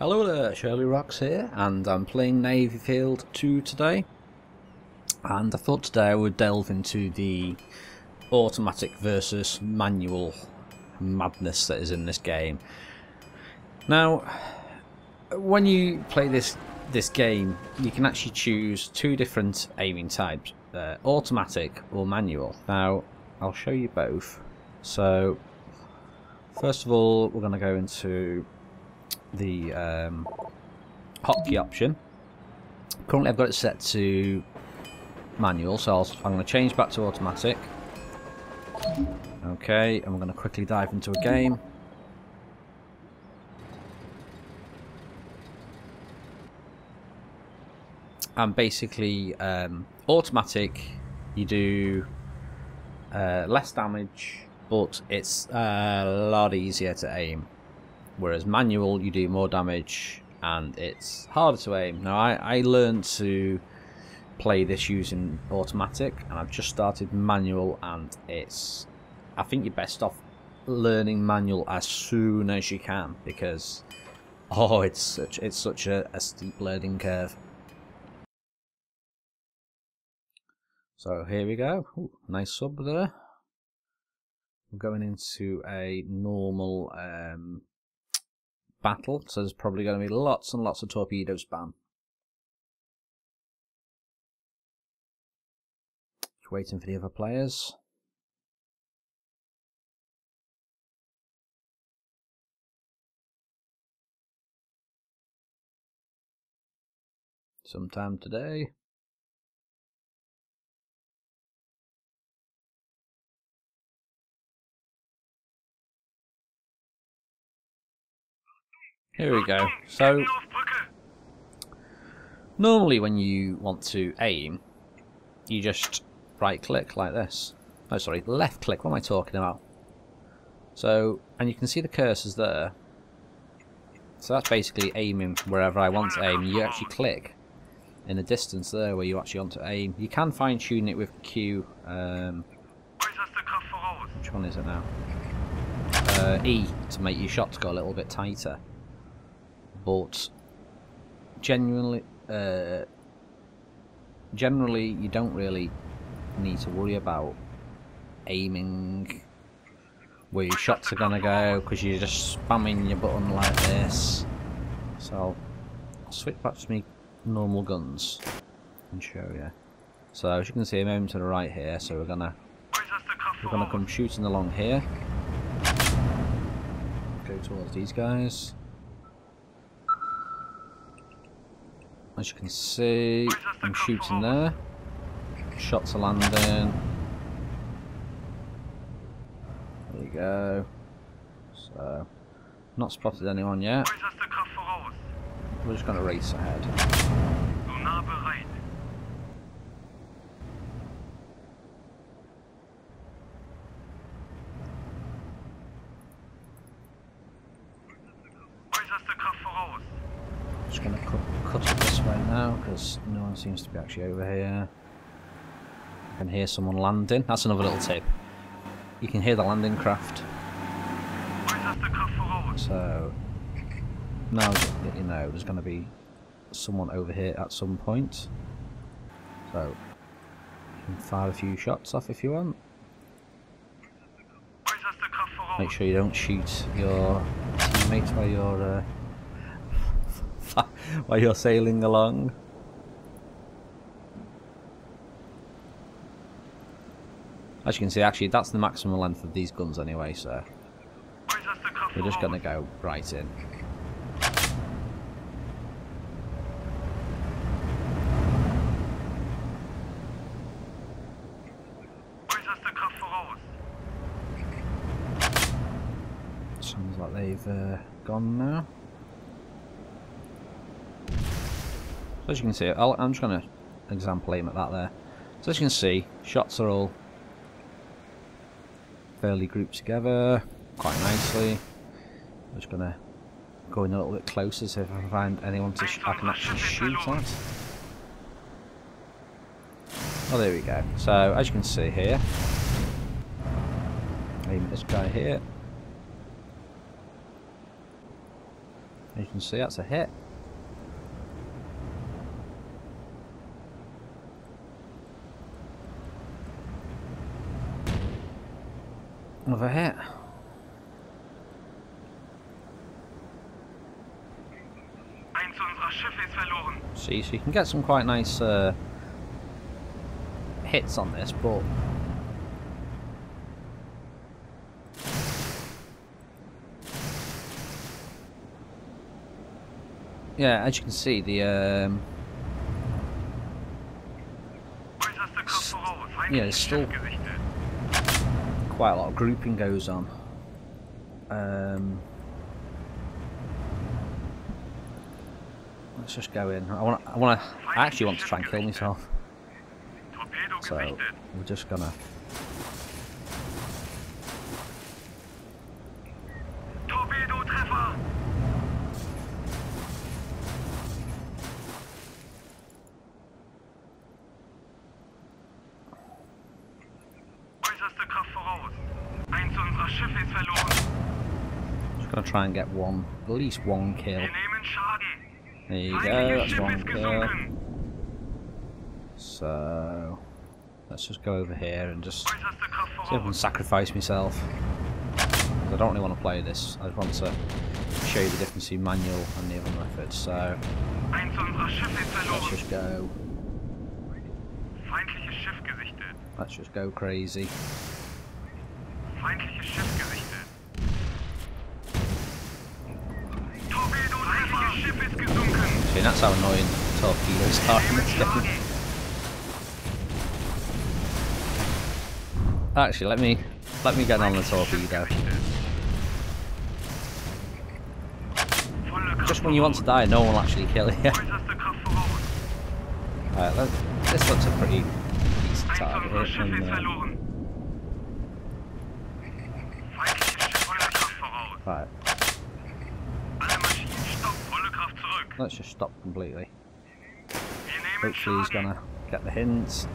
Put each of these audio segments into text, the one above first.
Hello there, Shirlierox here, and I'm playing Navy Field 2 today, and I thought today I would delve into the automatic versus manual madness that is in this game. Now, when you play this game, you can actually choose two different aiming types, automatic or manual. Now, I'll show you both. So, first of all, we're going to go into the hotkey option. Currently I've got it set to manual, so I'm going to change back to automatic. Okay, and we're going to quickly dive into a game. And basically, automatic, you do less damage, but it's a lot easier to aim. Whereas manual, you do more damage and it's harder to aim. Now, I learned to play this using automatic, and I've just started manual, and it's, I think you're best off learning manual as soon as you can, because it's such a steep learning curve. So here we go. Ooh, nice sub there. I'm going into a normal battle, so there's probably going to be lots and lots of torpedo spam. Just waiting for the other players. Sometime today. Here we go. So, normally when you want to aim, you just right click like this. Oh, sorry, left click. What am I talking about? So, and you can see the cursor's there. So that's basically aiming wherever I want to aim. You actually click in the distance there where you actually want to aim. You can fine tune it with Q. Which one is it now? E, to make your shots go a little bit tighter. But genuinely, generally, you don't really need to worry about aiming where your shots are going to go, because you're just spamming your button like this. So I'll switch back to my normal guns and show you. So as you can see, I'm aiming to the right here, so we're gonna come shooting along here. Go towards these guys. As you can see, I'm shooting there. Shots are landing. There we go. So, not spotted anyone yet. We're just going to race ahead. Just going to cut it this way now, because no one seems to be actually over here. I can hear someone landing. That's another little tip. You can hear the landing craft. So now that you know there's going to be someone over here at some point. So you can fire a few shots off if you want. Make sure you don't shoot your teammates while you're sailing along. As you can see, actually that's the maximum length of these guns anyway, so we're just going to go right in. Sounds like they've gone now. As you can see, I'm just going to example aim at that there. So as you can see, shots are all fairly grouped together quite nicely. I'm just going to go in a little bit closer so if I find anyone I can actually shoot at. Oh, there we go. So as you can see here, aim at this guy here. You can see that's a hit. Another hit. See, so you can get some quite nice hits on this, but yeah, as you can see, the yeah, there's still quite a lot of grouping goes on. Let's just go in. I actually want to try and kill myself. So we're just gonna. Just gonna try and get one, at least one kill. There you go, that's one kill. So let's just go over here and just see if I can sacrifice myself. I don't really want to play this. I just want to show you the difference between manual and the other methods. So let's just go. Let's just go crazy. See, that's how annoying torpedoes are in this game. Actually, let me get on the torpedo. Just when you want to die, no one will actually kill you. Alright, this looks a pretty decent target. Right. Let's just stop completely. Hopefully he's gonna get the hints.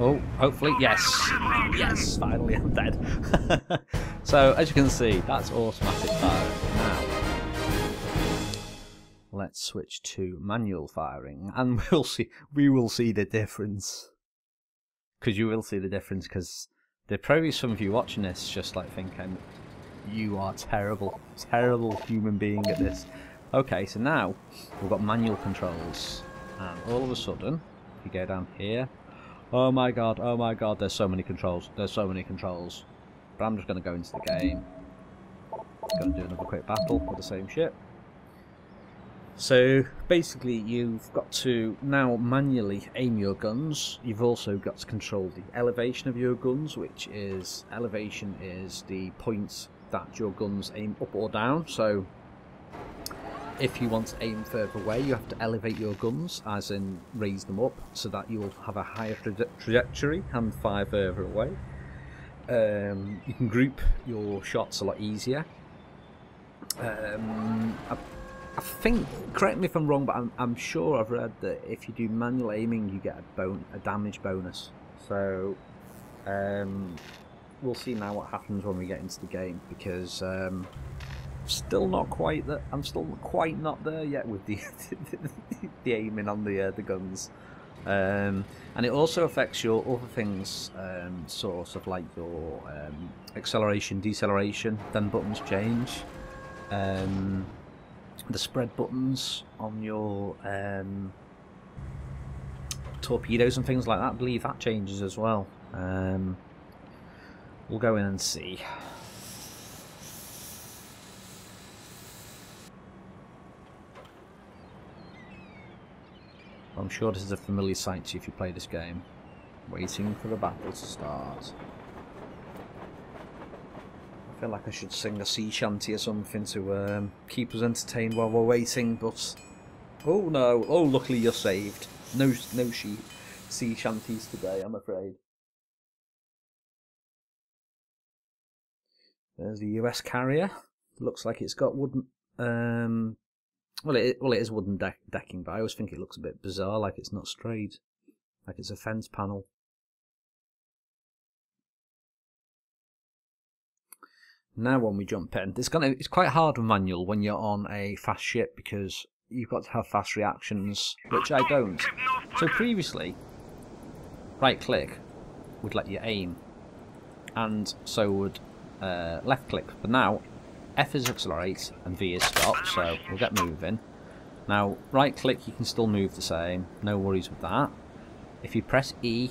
Oh, hopefully, yes. Yes, finally I'm dead. So, as you can see, that's automatic firing now. Let's switch to manual firing, and we will see the difference. Because you will see the difference, because there are probably some of you watching this just like thinking, you are terrible, terrible human being at this. Okay, so now we've got manual controls, and all of a sudden, if you go down here, oh my god, there's so many controls, there's so many controls. But I'm just going to go into the game, going to do another quick battle with the same ship. So basically you've got to now manually aim your guns. You've also got to control the elevation of your guns, which is, elevation is the points that your guns aim up or down. So if you want to aim further away, you have to elevate your guns, as in raise them up, so that you'll have a higher trajectory and fire further away. You can group your shots a lot easier. I think, correct me if I'm wrong, but I'm sure I've read that if you do manual aiming, you get a damage bonus. So we'll see now what happens when we get into the game, because I'm still quite not there yet with the the aiming on the guns, and it also affects your other things, sort of like your acceleration, deceleration. Then buttons change. The spread buttons on your torpedoes and things like that, I believe that changes as well. We'll go in and see. I'm sure this is a familiar sight to you if you play this game. Waiting for the battle to start. I feel like I should sing a sea shanty or something to keep us entertained while we're waiting, but oh no! Oh, luckily you're saved. No sea shanties today, I'm afraid. There's the US carrier. Looks like it's got wooden Well, it is wooden decking, but I always think it looks a bit bizarre, like it's not straight, like it's a fence panel. Now when we jump in, it's quite hard manual when you're on a fast ship because you've got to have fast reactions, which I don't. So previously, right click would let you aim, and so would left click. But now F is accelerate and V is stop, so we'll get moving. Now right click, you can still move the same, no worries with that. If you press E,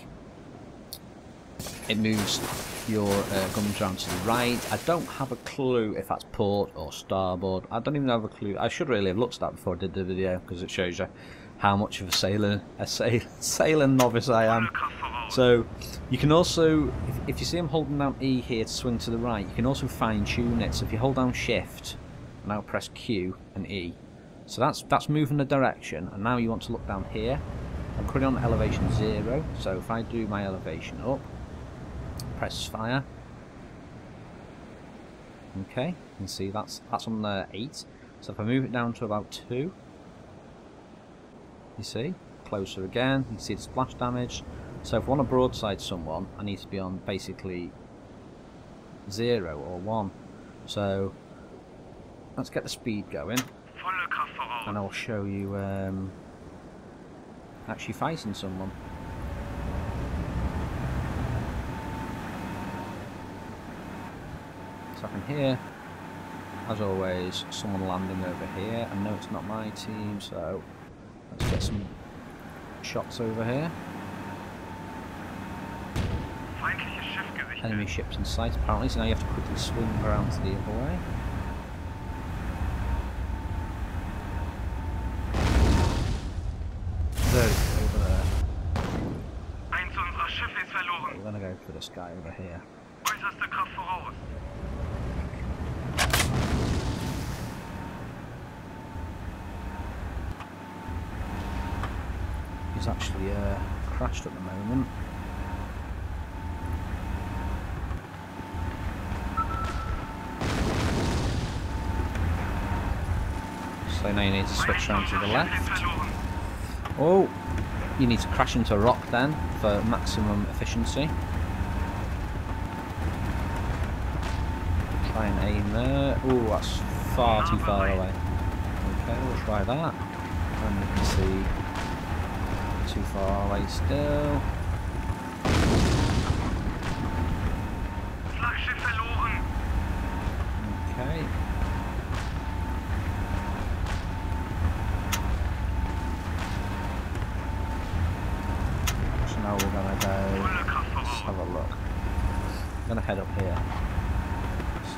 it moves your guns around to the right. I don't have a clue if that's port or starboard. I don't even have a clue. I should really have looked at that before I did the video because it shows you how much of a sailing novice I am. So you can also, if you see I'm holding down E here to swing to the right, you can also fine tune it. So if you hold down shift and now press Q and E, so that's moving the direction. And now you want to look down here. I'm currently on elevation 0, so if I do my elevation up, press fire. Okay, you can see that's on the 8. So if I move it down to about 2, you see, closer again, you can see the splash damage. So if I want to broadside someone, I need to be on basically 0 or 1. So let's get the speed going, and I'll show you actually fighting someone. So I can hear, as always, someone landing over here. I know it's not my team, so let's get some shots over here. Enemy ships in sight, apparently, so now you have to quickly swing around to the other way. Those over there. Okay, we're going to go for this guy over here. He's actually crashed at the moment. So now you need to switch around to the left. Oh, you need to crash into a rock then for maximum efficiency. Try and aim there. Oh, that's far too far away. Okay, we'll try that. And you can see too far away still. Okay. So now we're gonna go. Let's have a look. I'm gonna head up here.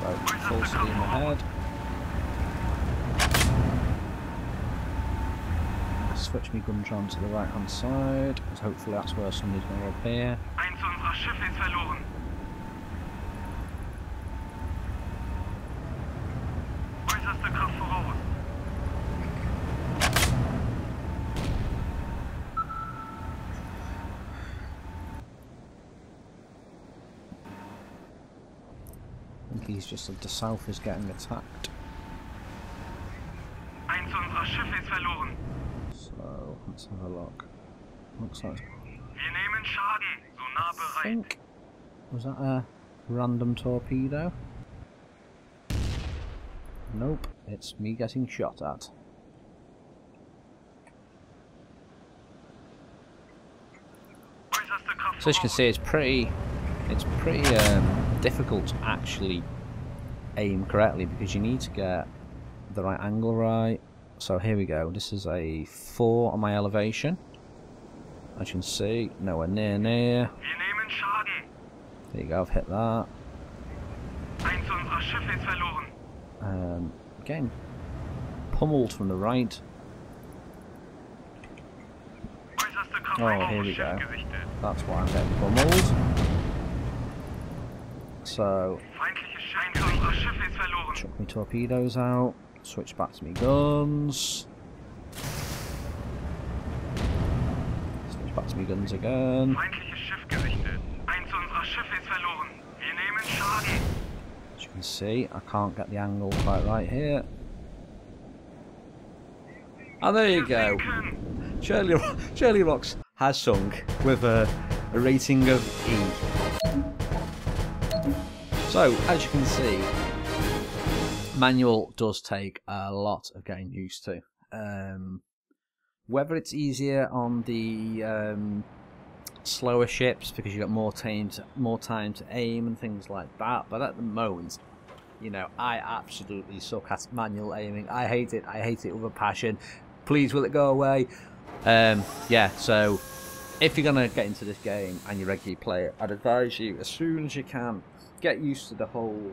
So, full steam ahead. I'll switch my gun down to the right hand side, because hopefully that's where somebody's going to appear. He's just the south is getting attacked. So let's have a look. Looks like. I think, was that a random torpedo? Nope, it's me getting shot at. So as you can see, it's pretty difficult to actually aim correctly because you need to get the right angle right. So here we go, this is a 4 on my elevation, as you can see, nowhere near. There you go, I've hit that. Again, pummeled from the right. Oh, here we go, that's why I'm getting pummeled. So, chuck my torpedoes out, switch back to my guns, switch back to my guns again, as you can see I can't get the angle quite right here, And there you go. Shirlierox has sung with a rating of E. So, as you can see, manual does take a lot of getting used to. Whether it's easier on the slower ships because you've got more time to aim and things like that, but at the moment, you know, I absolutely suck at manual aiming. I hate it. I hate it with a passion. Please, will it go away? Yeah, so if you're going to get into this game and you regularly play it, I'd advise you, as soon as you can, get used to the whole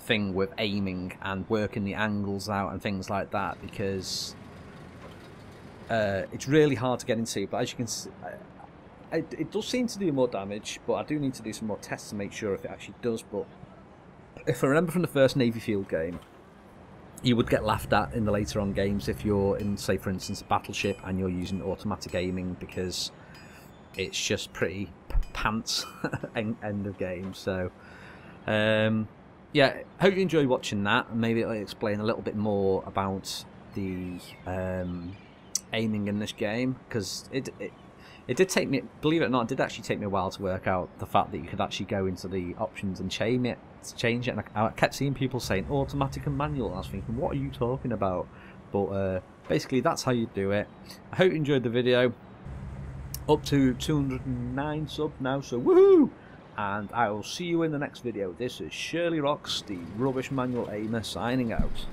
thing with aiming and working the angles out and things like that, because it's really hard to get into. But as you can see, it does seem to do more damage, but I do need to do some more tests to make sure if it actually does. But if I remember from the first Navy Field game, you would get laughed at in the later on games if you're in, say for instance, a battleship and you're using automatic aiming, because it's just pretty pants end of game. So yeah, hope you enjoy watching that, and maybe it'll explain a little bit more about the aiming in this game, because it did take me, believe it or not, it did actually take me a while to work out the fact that you could actually go into the options and change it. And I kept seeing people saying automatic and manual, and I was thinking, what are you talking about? But basically, that's how you do it. I hope you enjoyed the video. Up to 209 subs now, so woohoo! And I will see you in the next video. This is Shirlierox, the Rubbish Manual Aimer, signing out.